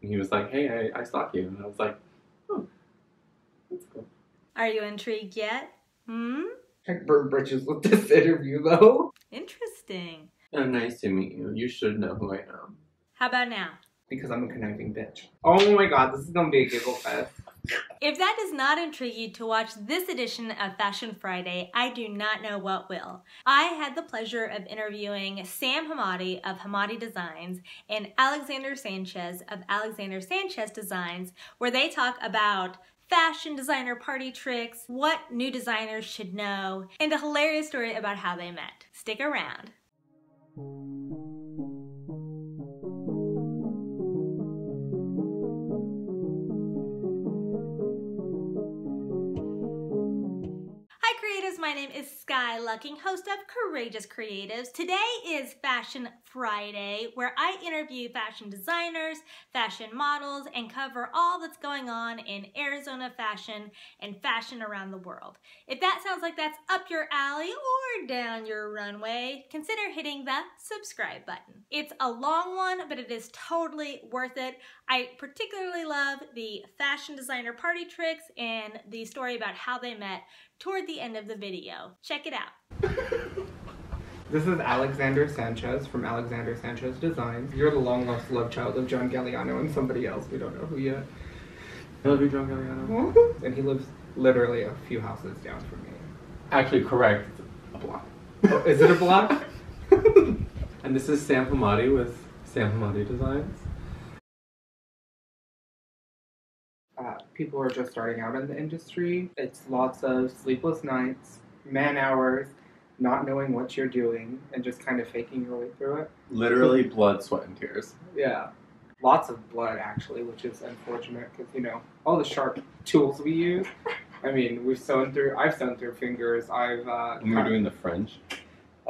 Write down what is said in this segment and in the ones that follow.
he was like, hey, I stalk you. And I was like, oh, that's cool. Are you intrigued yet? Hmm? I burned bridges with this interview, though. Interesting. Oh, nice to meet you. You should know who I am. How about now? Because I'm a conniving bitch. Oh my god, this is gonna be a giggle fest. If that does not intrigue you to watch this edition of Fashion Friday, I do not know what will. I had the pleasure of interviewing Sam Hamati of Hamati Designs and Alexander Sanchez of Alexander Sanchez Designs, where they talk about fashion designer party tricks, what new designers should know, and a hilarious story about how they met. Stick around. My name is Skye Lucking, host of Courageous Creatives. Today is Fashion Friday, where I interview fashion designers, fashion models, and cover all that's going on in Arizona fashion and fashion around the world. If that sounds like that's up your alley or down your runway, consider hitting the subscribe button. It's a long one, but it is totally worth it. I particularly love the fashion designer party tricks and the story about how they met toward the end of the video. Check it out. This is Alexander Sanchez from Alexander Sanchez Designs. You're the long-lost love child of John Galliano and somebody else. We don't know who yet. I love you, John Galliano. Mm-hmm. And he lives literally a few houses down from me. Actually, correct. It's a block. Oh, is it a block? And this is Sam Hamati with Sam Hamati Designs. People who are just starting out in the industry, it's lots of sleepless nights, man hours, not knowing what you're doing, and just kind of faking your way through it. Literally blood, sweat, and tears. Yeah. Lots of blood, actually, which is unfortunate because, you know, all the sharp tools we use. I mean, I've sewn through fingers, we were doing the fringe.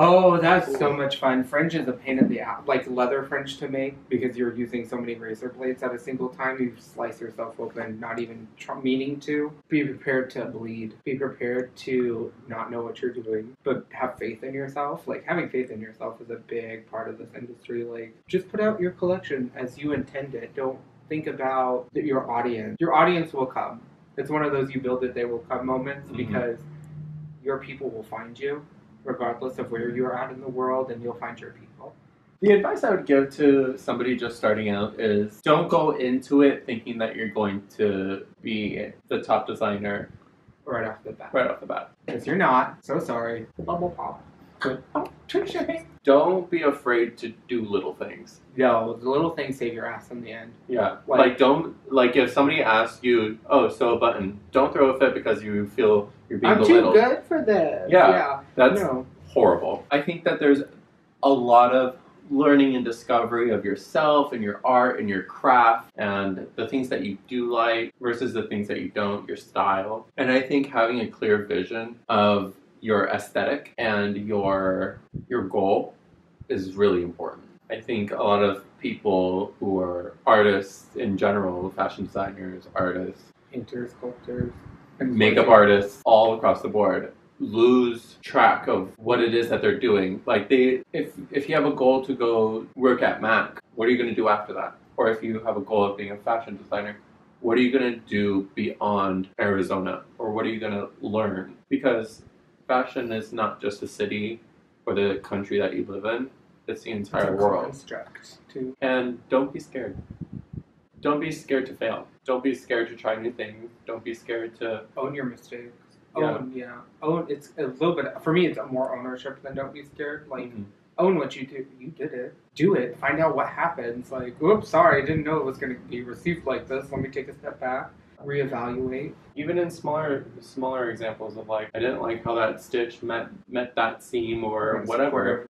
Oh, that's so much fun. Fringe is a pain in the ass, like leather fringe to make, because you're using so many razor blades at a single time. You slice yourself open, not even meaning to. Be prepared to bleed. Be prepared to not know what you're doing, but have faith in yourself. Like, having faith in yourself is a big part of this industry. Like, just put out your collection as you intend it. Don't think about your audience. Your audience will come. It's one of those you build it, they will come moments, because your people will find you, regardless of where you're at in the world, and you'll find your people. The advice I would give to somebody just starting out is don't go into it thinking that you're going to be the top designer right off the bat. Right off the bat. Because you're not. So sorry. Bubble pop. Oh, don't be afraid to do little things. No, the little things save your ass in the end. Yeah. Like, don't, like, if somebody asks you, oh, sew a button, don't throw a fit because you feel you're being belittled. I'm too good for this. Yeah. Yeah. That's horrible. I think that there's a lot of learning and discovery of yourself and your art and your craft and the things that you do like versus the things that you don't, your style. And I think having a clear vision of your aesthetic and your goal is really important. I think a lot of people who are artists in general, fashion designers, artists, painters, sculptors, makeup artists, all across the board, lose track of what it is that they're doing. Like, if you have a goal to go work at Mac, what are you going to do after that? Or if you have a goal of being a fashion designer, what are you going to do beyond Arizona? Or what are you going to learn? Because fashion is not just the city or the country that you live in. It's the entire world. And don't be scared. Don't be scared to fail. Don't be scared to try new things. Don't be scared to own your mistakes. Yeah. Own, it's a little bit, for me, it's more ownership than don't be scared. Like, own what you do. You did it. Do it. Find out what happens. Like, oops, sorry, I didn't know it was going to be received like this. Let me take a step back. Reevaluate. Even in smaller examples of, like, I didn't like how that stitch met that seam or whatever.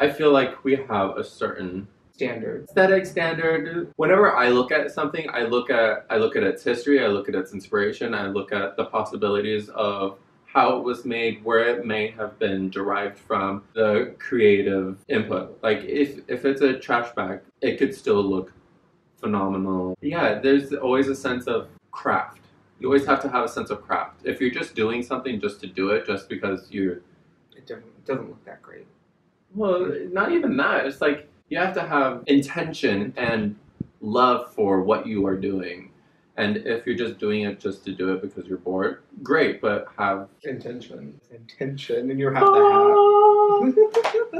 I feel like we have a certain standard. Aesthetic standard. Whenever I look at something, I look at its history, I look at its inspiration, I look at the possibilities of how it was made, where it may have been derived from, the creative input. Like, if it's a trash bag, it could still look phenomenal. Yeah, there's always a sense of craft. You always have to have a sense of craft. If you're just doing something just to do it, just because it doesn't look that great. Well, not even that. It's like, You have to have intention and love for what you are doing. And if you're just doing it just to do it because you're bored, great, but have intention. Intention, and you have to have.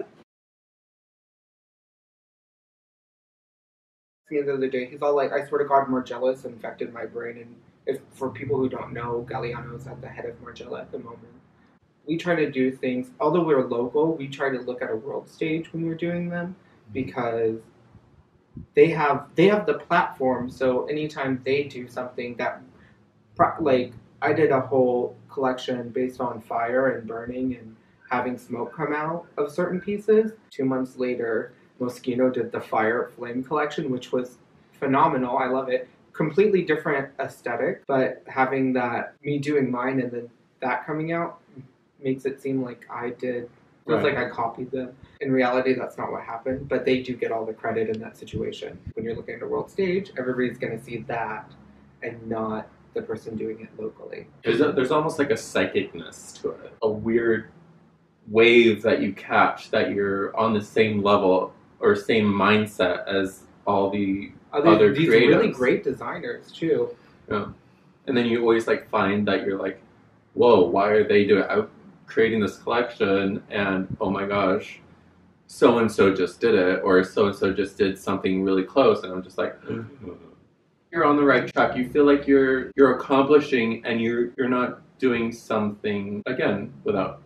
At the end of the day, he's all like, I swear to God, Margiela's infected my brain. And if, for people who don't know, Galliano's at the head of Margiela at the moment. We try to do things, although we're local, we try to look at a world stage when we're doing them because they have the platform. So anytime they do something that, like, I did a whole collection based on fire and burning and having smoke come out of certain pieces. 2 months later, Moschino did the Fire Flame collection, which was phenomenal. I love it. Completely different aesthetic, but having that, me doing mine and then that coming out makes it seem like I did. Feels right. Like I copied them. In reality, that's not what happened, but they do get all the credit in that situation. When you're looking at a world stage, everybody's going to see that and not the person doing it locally. There's almost like a psychicness to it. A weird wave that you catch, that you're on the same level or same mindset as all the other creators. These really great designers, too. Yeah. And then you always, like, find that you're like, whoa, why are they doing it? I'm creating this collection, and oh my gosh, so-and-so just did it, or so-and-so just did something really close, and I'm just like, you're on the right track. You feel like you're accomplishing, and you're not doing something, again, without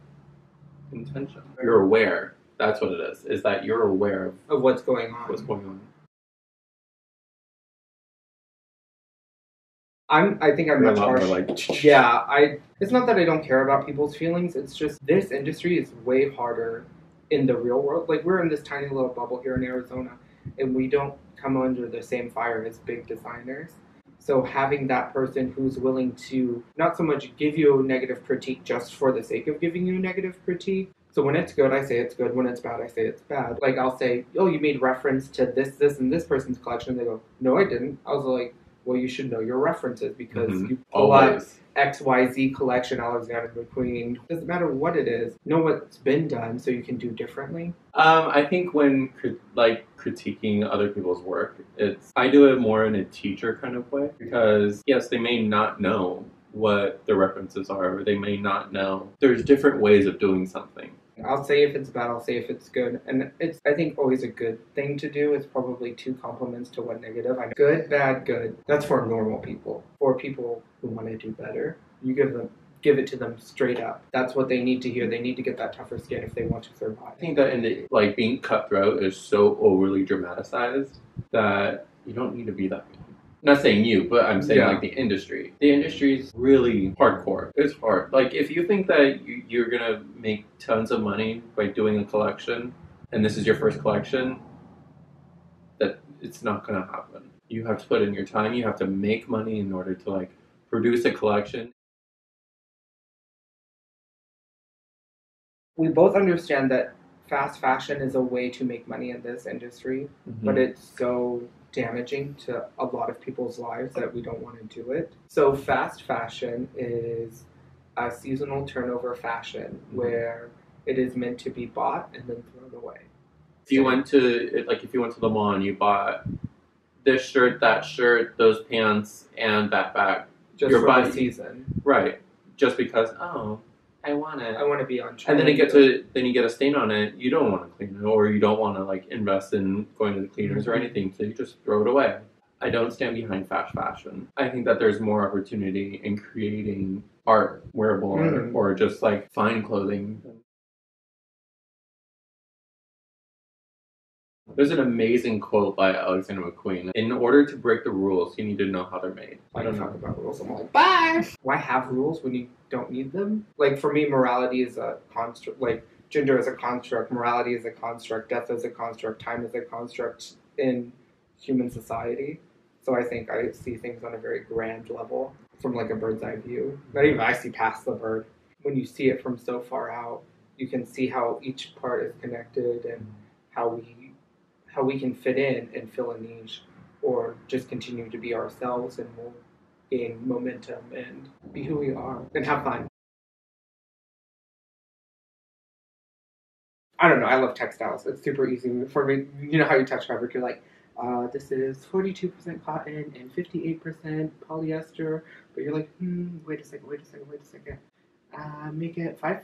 intention. You're aware. That's what it is that you're aware of what's going on. What's going on. I think I'm much harsh. Like, yeah, it's not that I don't care about people's feelings. It's just this industry is way harder in the real world. Like, we're in this tiny little bubble here in Arizona, and we don't come under the same fire as big designers. So having that person who's willing to not so much give you a negative critique just for the sake of giving you a negative critique. So when it's good, I say it's good. When it's bad, I say it's bad. Like, I'll say, oh, you made reference to this, this, and this person's collection. They go, no, I didn't. I was like, well, you should know your references because you pull out XYZ collection, Alexander McQueen. Doesn't matter what it is. Know what's been done so you can do differently. I think when, like, critiquing other people's work, I do it more in a teacher kind of way because, yes, they may not know what the references are, or they may not know. There's different ways of doing something. I'll say if it's bad, I'll say if it's good. And it's, I think, always a good thing to do. It's probably 2 compliments to 1 negative. I'm good, bad, good. That's for normal people. For people who want to do better, you give it to them straight up. That's what they need to hear. They need to get that tougher skin if they want to survive. I think that in the, like, being cutthroat is so overly dramatized that you don't need to be that mean. I'm not saying you, but I'm saying, like, the industry. The industry is really hardcore. It's hard. Like, if you think that you're going to make tons of money by doing a collection, and this is your first collection, that it's not going to happen. You have to put in your time. You have to make money in order to, like, produce a collection. We both understand that fast fashion is a way to make money in this industry, but it's so damaging to a lot of people's lives that we don't want to do it. So fast fashion is a seasonal turnover fashion where it is meant to be bought and then thrown away. If you went to, like, if you went to the mall and you bought this shirt, that shirt, those pants, and that bag, just for the season, right? Just because I want it. I want to be on trend. And then you get a stain on it. You don't want to clean it, or you don't want to, like, invest in going to the cleaners or anything. So you just throw it away. I don't stand behind fast fashion. I think that there's more opportunity in creating art, wearable art, or just, like, fine clothing. There's an amazing quote by Alexander McQueen. In order to break the rules, you need to know how they're made. I don't talk about rules. I'm like, bye! Why have rules when you don't need them? Like, for me, morality is a construct. Like, gender is a construct. Morality is a construct. Death is a construct. Time is a construct in human society. So I think I see things on a very grand level from, like, a bird's eye view. Not even I see past the bird. When you see it from so far out, you can see how each part is connected and how we can fit in and fill a niche, or just continue to be ourselves, and we'll gain momentum and be who we are and have fun. I don't know. I love textiles. It's super easy for me. You know how you touch fabric. You're like, this is 42% cotton and 58% polyester. But you're like, wait a second. Make it 55%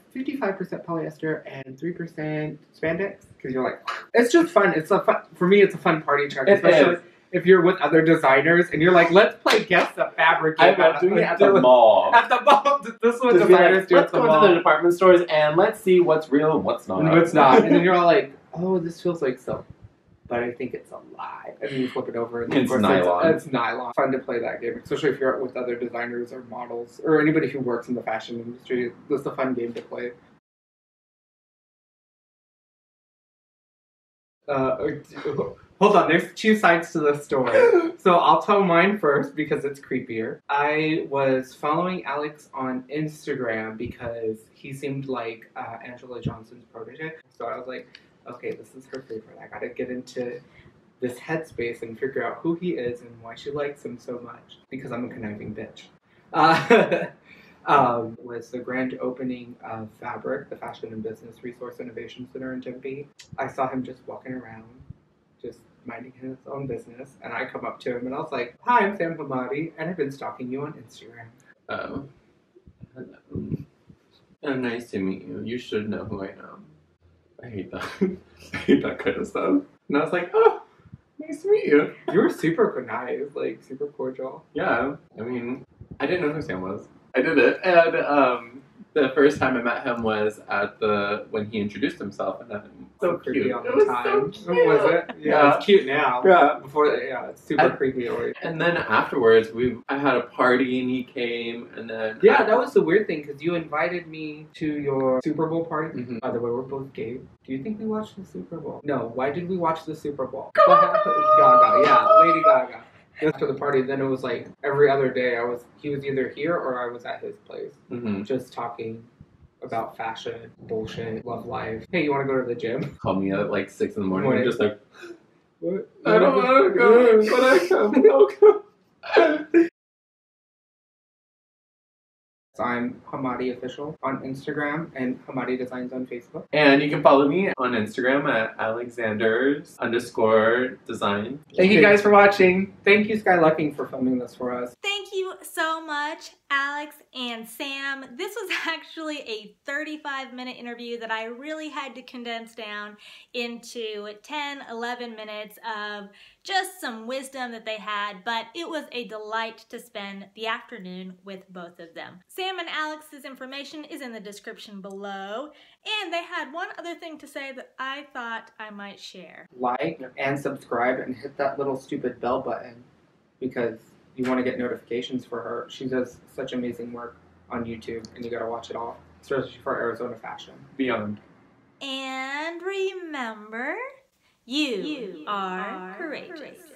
polyester and 3% spandex. Because you're like, it's just fun. It's a fun, for me, it's a fun party trick. Especially if you're with other designers and you're like, let's play guess the fabric. I'm not doing it at the mall. At the mall. This is what designers do at the mall. Let's go to the department stores and let's see what's real and what's not. What's not. And then you're all like, oh, this feels like silk, but I think it's a lie. And then you flip it over and it's nylon. It's nylon. Fun to play that game, especially if you're with other designers or models or anybody who works in the fashion industry. It's a fun game to play. Hold on, there's two sides to the story. So I'll tell mine first because it's creepier. I was following Alex on Instagram because he seemed like Angela Johnson's protege. So I was like, okay, this is her favorite. I gotta get into this headspace and figure out who he is and why she likes him so much. Because I'm a conniving bitch. Was the grand opening of Fabric, the Fashion and Business Resource Innovation Center in Tempe. I saw him just walking around, just minding his own business, and I come up to him and I was like, hi, I'm Sam Hamati, and I've been stalking you on Instagram. Oh. Hello. Oh, nice to meet you. You should know who I am. I hate that. I hate that kind of stuff. And I was like, oh, nice to meet you. You were super connived, like super cordial. Yeah. I mean, I didn't know who Sam was. I did it. And the first time I met him was at the, when he introduced himself. And then, so creepy all the time. So cute. Was it? Yeah, yeah. It's cute now. Yeah. Before that, yeah, it's super creepy always. And then afterwards, I had a party and he came and then... Yeah, that was the weird thing because you invited me to your Super Bowl party. Mm-hmm. By the way, we're both gay. Do you think we watched the Super Bowl? No, why did we watch the Super Bowl? Gaga, yeah, Lady Gaga. After the party, then it was like every other day he was either here or I was at his place. Mm-hmm. Just talking about fashion, bullshit, love life. Hey, you want to go to the gym? Call me at like 6 in the morning. I'm just like, what? I don't want to go, but I come. Okay. I'm Hamati Official on Instagram and Hamati Designs on Facebook. And you can follow me on Instagram at Alexander_Design. Thank you guys for watching. Thank you, Skye Lucking, for filming this for us. Thank you so much, Alex and Sam. This was actually a 35-minute interview that I really had to condense down into 10, 11 minutes of just some wisdom that they had, but it was a delight to spend the afternoon with both of them. Sam and Alex's information is in the description below, and they had one other thing to say that I thought I might share. Like and subscribe and hit that little stupid bell button because you want to get notifications for her. She does such amazing work on YouTube, and you gotta watch it all, especially for Arizona fashion. Beyond. And remember... You are courageous.